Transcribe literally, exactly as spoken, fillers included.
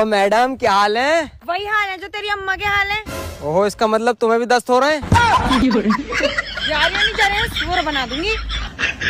ओ madam क्या हाल है? वही हाल है जो तेरी अम्मा के हाल है। ओहो, इसका मतलब तुम्हें भी दस्त हो रहे हैं। यार ये नहीं जा रहे हैं, सूअर बना दूंगी।